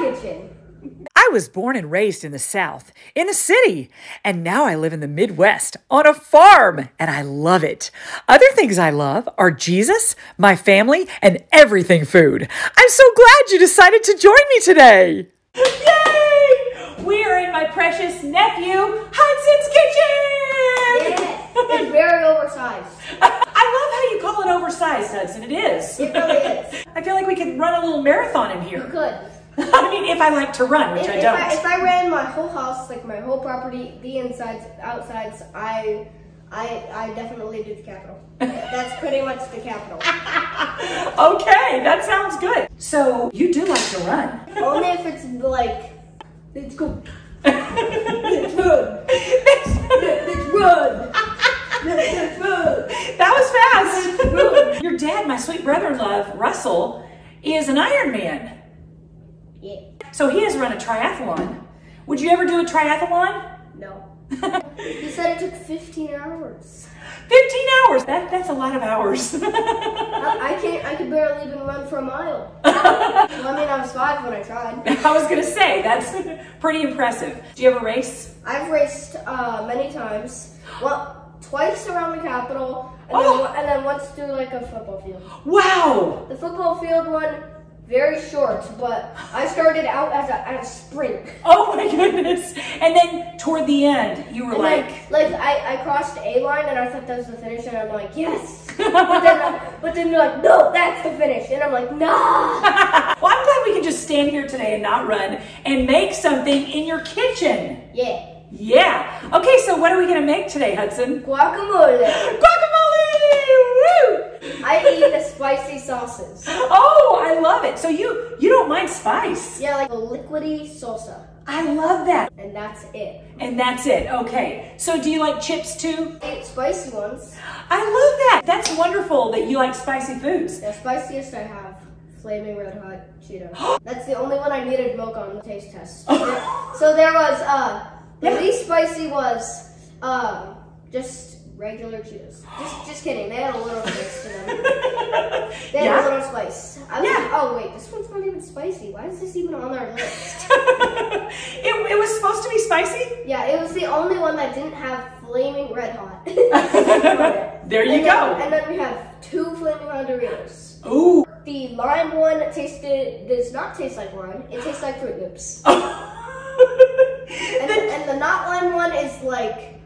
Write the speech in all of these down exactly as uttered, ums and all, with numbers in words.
kitchen. I was born and raised in the South, in a city, and now I live in the Midwest, on a farm, and I love it. Other things I love are Jesus, my family, and everything food. I'm so glad you decided to join me today. Yay! We are in my precious nephew, Hudson's kitchen! Yes, it's very oversized. I love how you call it oversized, Hudson. It is. It really is. I feel like we could run a little marathon in here. You could. I mean, if I like to run, which if, I if don't. I, if I ran my whole house, like my whole property, the insides, outsides, I... I, I definitely do the capital. That's pretty much the capital. Okay, that sounds good. So you do like to run. Only if it's like, it's cool. It's run. It's run. It's run. That was fast. Your dad, my sweet brother-in-law, Russell, is an Ironman. Yeah. So he has run a triathlon. Would you ever do a triathlon? No. He said it took fifteen hours. fifteen hours? That, that's a lot of hours. I, I can't, I could barely even run for a mile. Well, I mean, I was five when I tried. I was going to say, that's pretty impressive. Do you ever race? I've raced uh, many times. Well, twice around the Capitol, and, oh. then, and then once through like a football field. Wow! The football field one, very short, but I started out as a, as a sprint. Oh my goodness. And then toward the end, you were and like... Like, like I, I crossed A line and I thought that was the finish and I'm like, yes. But then, but then you're like, no, that's the finish. And I'm like, no. Well, I'm glad we can just stand here today and not run and make something in your kitchen. Yeah. Yeah. Okay, so what are we going to make today, Hudson? Guacamole. Guacamole! Woo! I eat the spicy sauces. Oh, I love it. So you you don't mind spice? Yeah, like a liquidy salsa. I love that. And that's it. And that's it. Okay. So do you like chips too? I eat spicy ones. I love that. That's wonderful that you like spicy foods. The spiciest I have. Flaming Red Hot Cheetos. That's the only one I needed milk on the taste test. So there was, uh, the least spicy was, uh, just... regular Cheetos. Just, just kidding. They had a little spice to them. They had yeah. a little spice. I was yeah. like, oh wait, this one's not even spicy. Why is this even on our list? it, it was supposed to be spicy? Yeah, it was the only one that didn't have Flaming Red Hot. There you and go. Then, and then we have two Flaming Hot Doritos. Ooh. The lime one tasted, does not taste like lime. It tastes like Fruit Loops. and, the, and the not lime one is like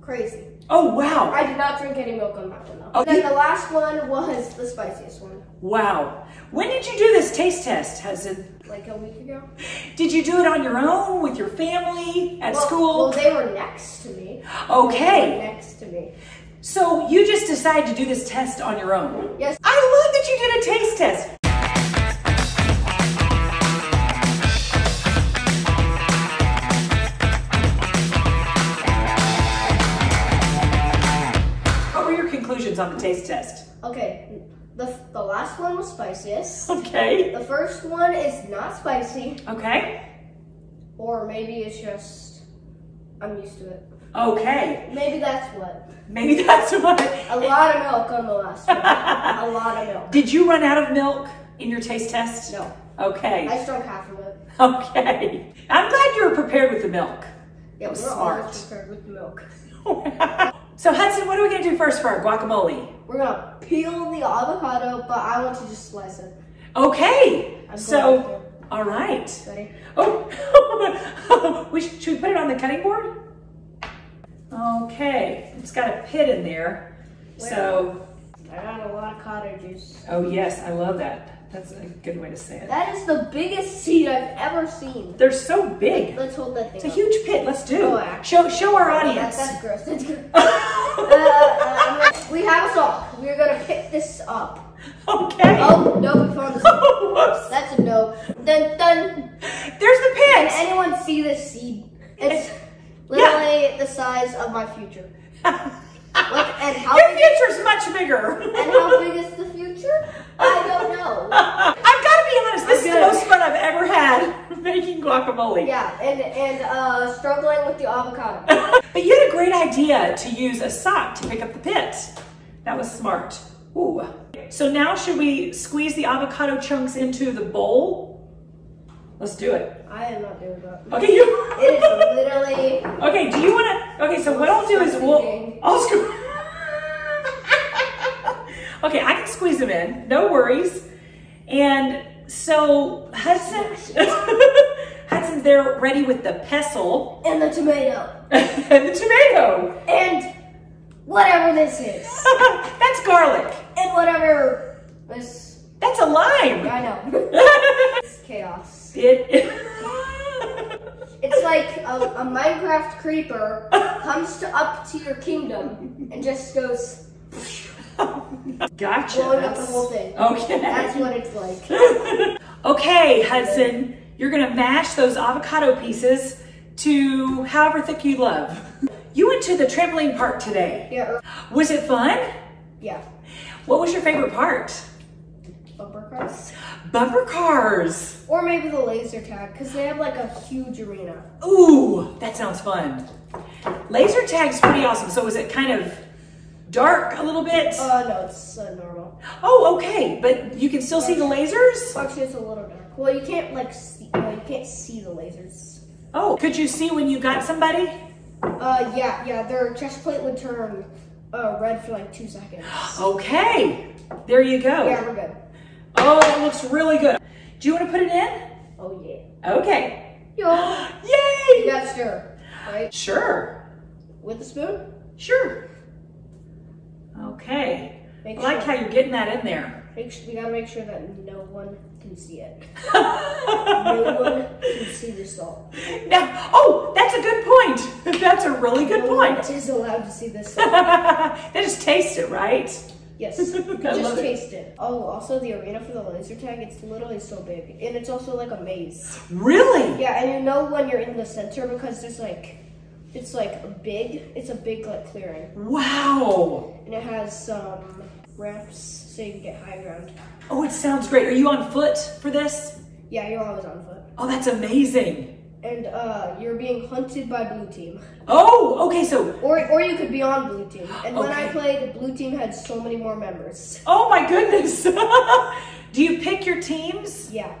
crazy. Oh, wow. I did not drink any milk on that one, though. Oh, then the last one was the spiciest one. Wow. When did you do this taste test, Hudson? Like a week ago. Did you do it on your own, with your family, at well, school? Well, they were next to me. Okay. They were next to me. So you just decided to do this test on your own? Yes. I love that you did a taste test. On the taste test. Okay, the, the last one was spiciest. Okay. The first one is not spicy. Okay. Or maybe it's just, I'm used to it. Okay. Maybe that's what. Maybe that's what. A lot of milk on the last one. A lot of milk. Did you run out of milk in your taste test? No. Okay. I stunk half of it. Okay. I'm glad you were prepared with the milk. Yeah, it was smart. Always prepared with the milk. So Hudson, what are we going to do first for our guacamole? We're going to peel the avocado, but I want to just slice it. Okay. I'm so, all right. Ready? Oh, we should, should we put it on the cutting board? Okay. It's got a pit in there. Where? So. I got a lot of cottage juice. Oh yes, I love that. That's a good way to say it. That is the biggest seed I've ever seen. They're so big. Let's hold that thing It's up. A huge pit. Let's do. Oh, show show our audience. Oh, that, that's gross. That's gross. uh, um, we have a saw. We're gonna pick this up. Okay. Oh no, we found this. Oh, whoops. That's a no. Dun dun. There's the pit. Can anyone see this seed? It's literally yeah. the size of my future. Like, and how Your future's big, much bigger. And how big is the future? I don't know. I've got to be honest. This is the most fun I've ever had making guacamole. Yeah, and and uh, struggling with the avocado. But you had a great idea to use a sock to pick up the pit. That was smart. Ooh. So now should we squeeze the avocado chunks into the bowl? Let's do it. I am not doing that. Okay, you. It is literally. Okay, do you want to? Okay, so what I'll do is we'll. I'll squeeze. Okay, I can squeeze them in. No worries. And so Hudson, Hudson's there, ready with the pestle and the tomato and the tomato and whatever this is. That's garlic and whatever this. That's a lime. I know. It's chaos. It, it it's like a, a Minecraft creeper comes to up to your kingdom and just goes. Gotcha. Blowing up the whole thing. Okay. That's what it's like. Okay, Hudson, you're gonna mash those avocado pieces to however thick you love. You went to the trampoline park today. Yeah. Was it fun? Yeah. What was your favorite part? Bumper cars? Bumper cars! Or maybe the laser tag, because they have like a huge arena. Ooh, that sounds fun. Laser tag's pretty awesome. So is it kind of dark a little bit? Uh, no, it's uh, normal. Oh, okay, but you can still see the lasers? Actually, it's a little dark. Well, you can't like see, well, you can't see the lasers. Oh, could you see when you got somebody? Uh, yeah, yeah, their chest plate would turn uh, red for like two seconds. Okay, there you go. Yeah, we're good. Oh, that looks really good. Do you want to put it in? Oh, yeah. Okay. Yo. Yay! You got to stir, right? Sure. With a spoon? Sure. Okay. Make I sure. like how you're getting that in there. Make sure, we got to make sure that no one can see it. No one can see the salt. Now, oh, that's a good point. That's a really good no point. No one is allowed to see the salt. They just taste it, right? Yes, you just taste it. it. Oh, also the arena for the laser tag, it's literally so big. And it's also like a maze. Really? Yeah, and you know when you're in the center because there's like, it's like a big, it's a big like clearing. Wow. And it has some um, ramps so you can get high ground. Oh, it sounds great. Are you on foot for this? Yeah, you're always on foot. Oh, that's amazing. And uh, you're being hunted by blue team. Oh, okay, so. Or or you could be on blue team. And when okay. I played, blue team had so many more members. Oh my goodness. Do you pick your teams? Yeah.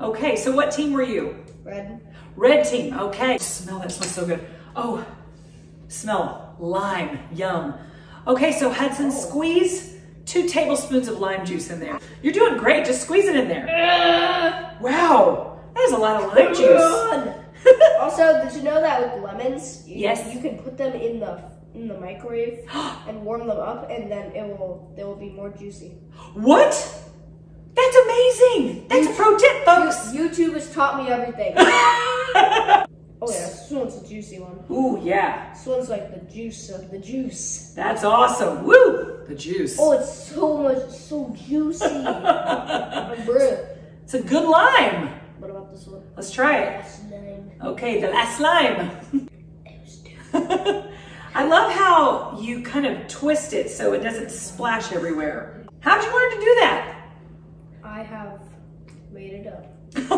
Okay, so what team were you? Red. Red team, okay. Smell that, smells so good. Oh, smell, lime, yum. Okay, so Hudson, oh. squeeze two tablespoons of lime juice in there. You're doing great, just squeeze it in there. Uh, wow, that is a lot of lime juice. On. Also, did you know that with lemons, you, yes, you can put them in the in the microwave and warm them up, and then it will they will be more juicy. What? That's amazing. That's YouTube, a pro tip, folks. YouTube has taught me everything. Oh yeah, this one's a juicy one. Ooh yeah. This one's like the juice of the juice. That's awesome. Woo! The juice. Oh, it's so much, so juicy. It's a good lime. What about this one? Let's try it. Last lime. Okay, the last lime. I love how you kind of twist it so it doesn't splash everywhere. How'd you learn to do that? I have made it up.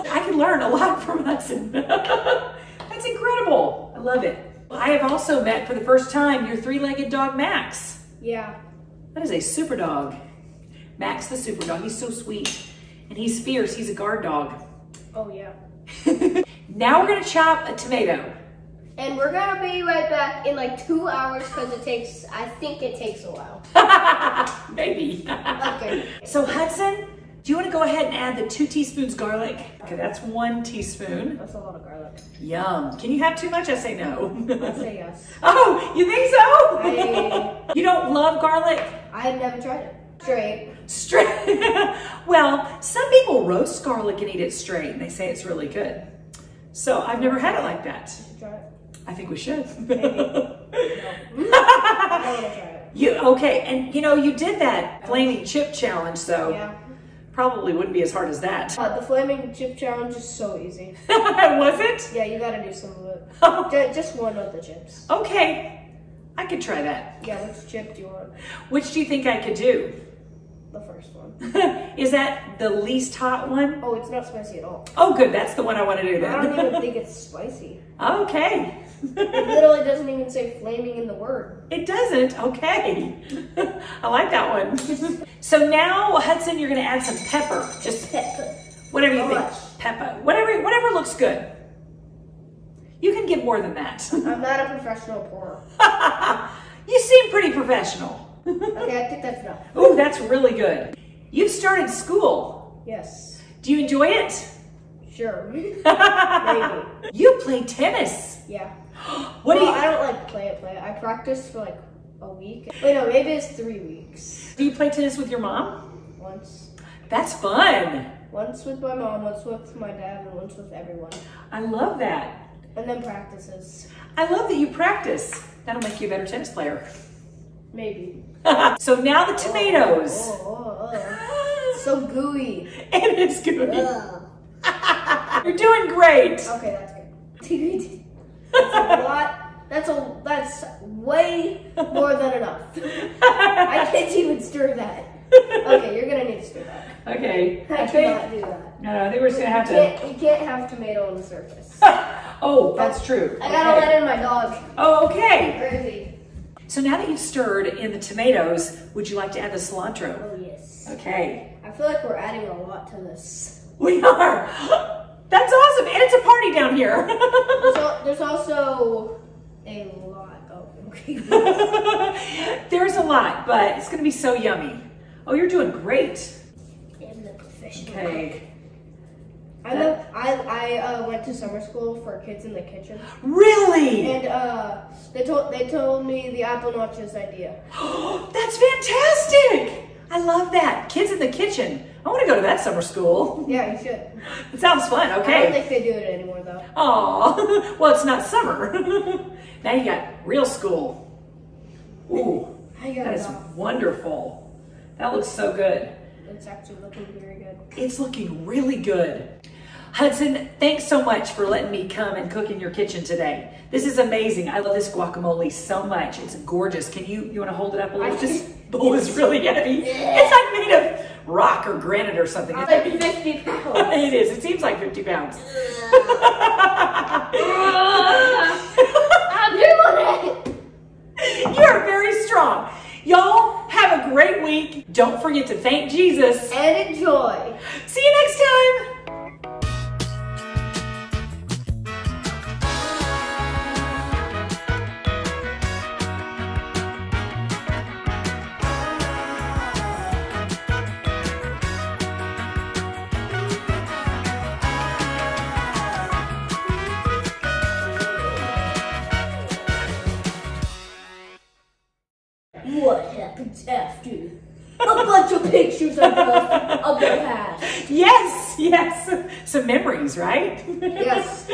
I can learn a lot from Hudson. That's incredible. I love it. I have also met for the first time your three-legged dog, Max. Yeah. That is a super dog. Max the super dog. He's so sweet. And he's fierce. He's a guard dog. Oh yeah. Now we're gonna chop a tomato. And we're gonna be right back in like two hours because it takes, I think it takes a while. Maybe. Okay. So Hudson, do you wanna go ahead and add the two teaspoons garlic? Okay, that's one teaspoon. That's a lot of garlic. Yum. Can you have too much? I say no. I say yes. Oh, you think so? I... You don't love garlic? I've never tried it. Straight. Straight. Well, some people roast garlic and eat it straight, and they say it's really good. So I've never had it like that. You should try it. I think we should. Maybe. No. I don't want to try it. You, okay, and you know, you did that flaming chip challenge, so yeah. Probably wouldn't be as hard as that. Uh, the flaming chip challenge is so easy. Was it? Yeah, you gotta do some of it. Oh. Just one of the chips. Okay. I could try that. Yeah, which chip do you want? Which do you think I could do? The first one. Is that the least hot one? Oh, it's not spicy at all. Oh, good. That's the one I want to do then. I don't even think it's spicy. Okay. It literally doesn't even say flaming in the word. It doesn't? Okay. I like that one. So now, Hudson, you're going to add some pepper. Just pepper. Whatever you think. Pepper. Whatever, whatever looks good. You can give more than that. I'm not a professional pourer. You seem pretty professional. Okay, I think that's enough. Oh, that's really good. You've started school. Yes. Do you enjoy it? Sure. Maybe. You play tennis. Yeah. What well, do you? I don't like play it. Play it. I practice for like a week. Wait, no, maybe it's three weeks. Do you play tennis with your mom? Once. That's fun. Once with my mom, once with my dad, and once with everyone. I love that. And then practices. I love that you practice. That'll make you a better tennis player. Maybe. So now the tomatoes. Oh, oh, oh, oh. So gooey. It is gooey. You're doing great. Okay, that's good. That's a lot. That's a that's way more than enough. I can't even stir that. Okay, you're gonna need to stir that. Okay. I, I cannot do that. No, no, I think we're just gonna have you to. You can't have tomato on the surface. Oh, that's true. I gotta okay. let in my dog. Oh, okay. Crazy. So now that you've stirred in the tomatoes, would you like to add the cilantro? Oh, yes. Okay. I feel like we're adding a lot to this. We are. That's awesome. And it's a party down here. there's, al there's also a lot of ingredients. There's a lot, but it's going to be so yummy. Oh, you're doing great. I'm the professional okay. cook. I, love, I, I uh, went to summer school for kids in the kitchen. Really? And uh, they told they told me the apple notches idea. That's fantastic! I love that. Kids in the kitchen. I want to go to that summer school. Yeah, you should. It sounds fun, okay. I don't think they do it anymore, though. Aw, well, it's not summer. Now you got real school. Ooh, I got that is off. Wonderful. That looks so good. It's actually looking very good. It's looking really good. Hudson, thanks so much for letting me come and cook in your kitchen today. This is amazing. I love this guacamole so much. It's gorgeous. Can you, you want to hold it up a little? I this bowl is really heavy. It's like made of rock or granite or something. It's like fifty pounds. It is. It seems like fifty pounds. I'm doing it. You're very strong. Y'all have a great week. Don't forget to thank Jesus. And enjoy. See you next time. What happens after? A bunch of pictures of the, of the past. Yes, yes. Some memories, right? Yes.